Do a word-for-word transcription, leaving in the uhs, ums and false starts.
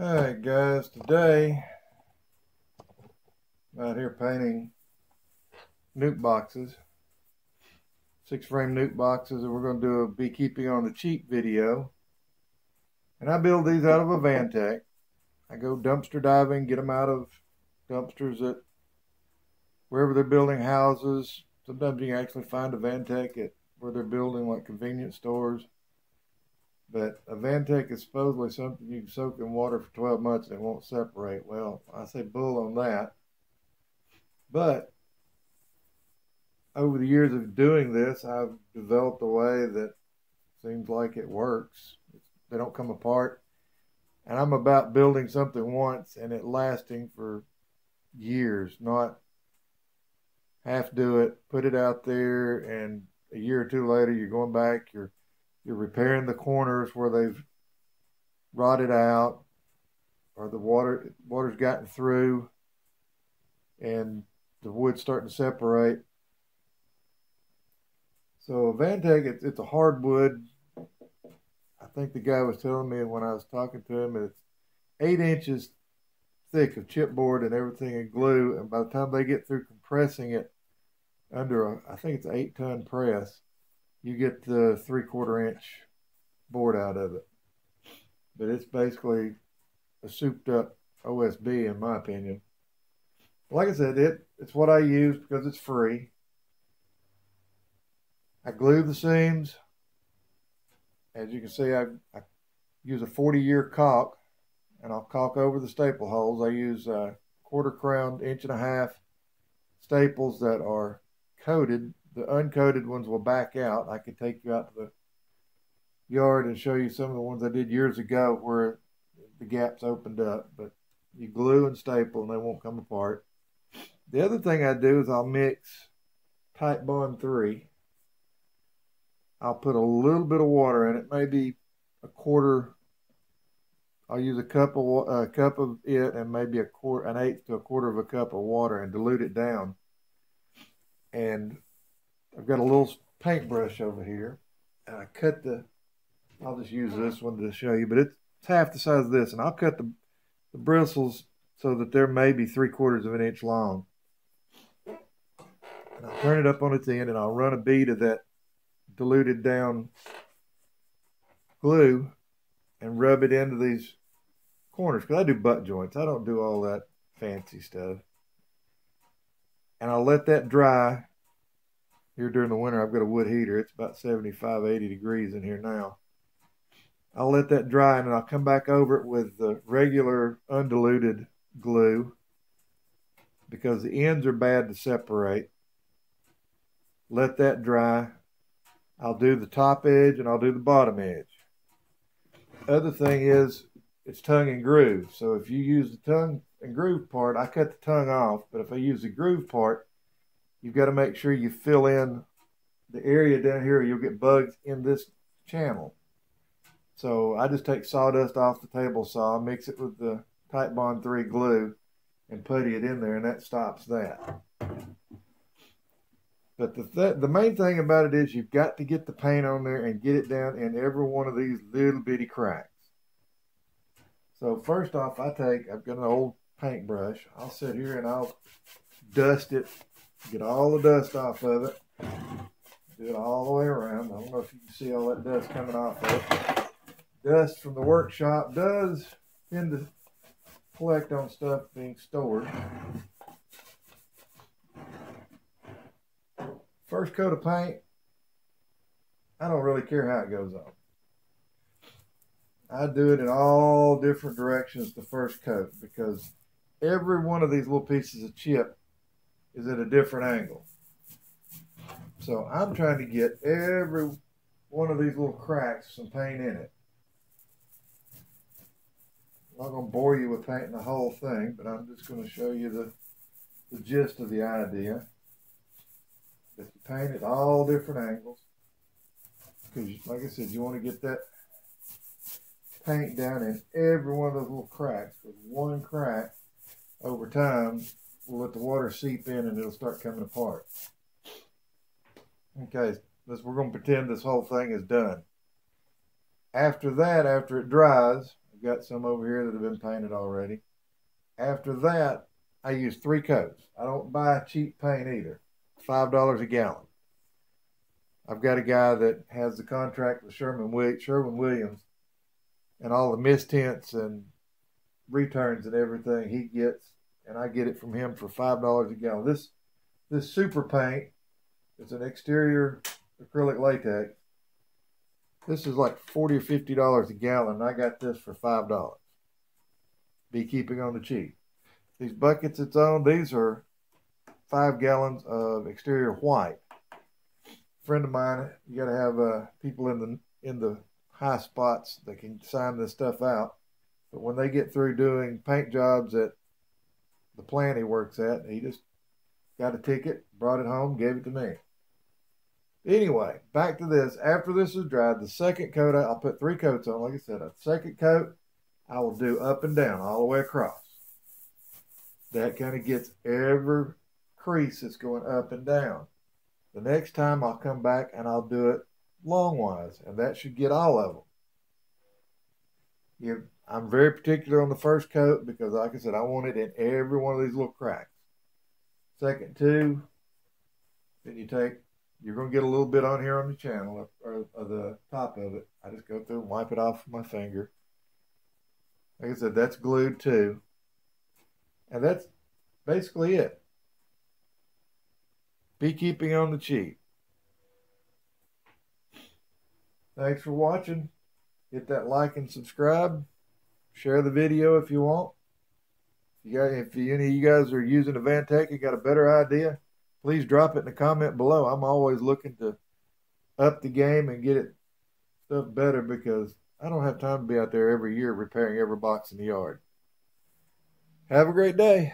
Alright guys, today I'm out here painting nuke boxes, six frame nuke boxes, and we're going to do a beekeeping on the cheap video. And I build these out of AdvanTech. I go dumpster diving, get them out of dumpsters at wherever they're building houses. Sometimes you can actually find AdvanTech at where they're building like convenience stores. But AdvanTech is supposedly something you can soak in water for twelve months and it won't separate. Well, I say bull on that. But over the years of doing this, I've developed a way that seems like it works. They don't come apart. And I'm about building something once and it lasting for years, not half do it, put it out there, and a year or two later you're going back, you're You're repairing the corners where they've rotted out or the water water's gotten through and the wood's starting to separate. So AdvanTech, it's, it's a hardwood. I think the guy was telling me when I was talking to him, it's eight inches thick of chipboard and everything and glue. And by the time they get through compressing it under, a, I think it's an eight ton press, you get the three-quarter inch board out of it. But it's basically a souped-up O S B, in my opinion. Like I said, it it's what I use because it's free. I glue the seams. As you can see, I, I use a forty-year caulk, and I'll caulk over the staple holes. I use uh, quarter-crown, inch-and-a-half staples that are coated. The uncoated ones will back out. I could take you out to the yard and show you some of the ones I did years ago where the gaps opened up. But you glue and staple and they won't come apart. The other thing I do is I'll mix Titebond three. I'll put a little bit of water in it, maybe a quarter. I'll use a cup of, a cup of it and maybe a quarter, an eighth to a quarter of a cup of water and dilute it down. And I've got a little paintbrush over here, and I cut the, I'll just use this one to show you, but it's half the size of this, and I'll cut the, the bristles so that they're maybe three quarters of an inch long. And I'll turn it up on its end, and I'll run a bead of that diluted down glue and rub it into these corners, because I do butt joints. I don't do all that fancy stuff. And I'll let that dry. Here during the winter, I've got a wood heater. It's about seventy-five, eighty degrees in here now. I'll let that dry, and I'll come back over it with the regular undiluted glue because the ends are bad to separate. Let that dry. I'll do the top edge, and I'll do the bottom edge. The other thing is it's tongue and groove. So if you use the tongue and groove part, I cut the tongue off, but if I use the groove part, you've got to make sure you fill in the area down here or you'll get bugs in this channel. So I just take sawdust off the table saw, mix it with the Titebond three glue, and putty it in there, and that stops that. But the, th the main thing about it is you've got to get the paint on there and get it down in every one of these little bitty cracks. So first off, I take, I've got an old paintbrush. I'll sit here and I'll dust it. Get all the dust off of it. Do it all the way around. I don't know if you can see all that dust coming off of it. Dust from the workshop does tend to collect on stuff being stored. First coat of paint, I don't really care how it goes on. I do it in all different directions the first coat because every one of these little pieces of chip is at a different angle. So I'm trying to get every one of these little cracks some paint in it. I'm not going to bore you with painting the whole thing, but I'm just going to show you the, the gist of the idea. That you paint at all different angles. Because like I said, you want to get that paint down in every one of those little cracks. Because one crack over time, we'll let the water seep in and it'll start coming apart. Okay, this, we're going to pretend this whole thing is done. After that, after it dries, I've got some over here that have been painted already. After that, I use three coats. I don't buy cheap paint either. five dollars a gallon. I've got a guy that has the contract with Sherwin, Sherwin Williams, and all the mistints and returns and everything he gets, and I get it from him for five dollars a gallon. This, this super paint, it's an exterior acrylic latex. This is like forty or fifty dollars a gallon. I got this for five dollars. Beekeeping on the cheap. These buckets it's on, these are five gallons of exterior white. A friend of mine, you got to have uh, people in the in the high spots that can sign this stuff out. But when they get through doing paint jobs at the plant he works at, he just got a ticket, brought it home, gave it to me. Anyway, back to this. After this is dried, the second coat, I'll put three coats on. Like I said, a second coat, I will do up and down, all the way across. That kind of gets every crease that's going up and down. The next time I'll come back and I'll do it longwise, and that should get all of them. You know, I'm very particular on the first coat because, like I said, I want it in every one of these little cracks. Second two, then you take, you're going to get a little bit on here on the channel, or, or the top of it. I just go through and wipe it off with my finger. Like I said, that's glued too. And that's basically it. Beekeeping on the cheap. Thanks for watching. Hit that like and subscribe. Share the video if you want. If, you got, if you, any of you guys are using AdvanTech, you got a better idea, please drop it in the comment below. I'm always looking to up the game and get it stuff better because I don't have time to be out there every year repairing every box in the yard. Have a great day.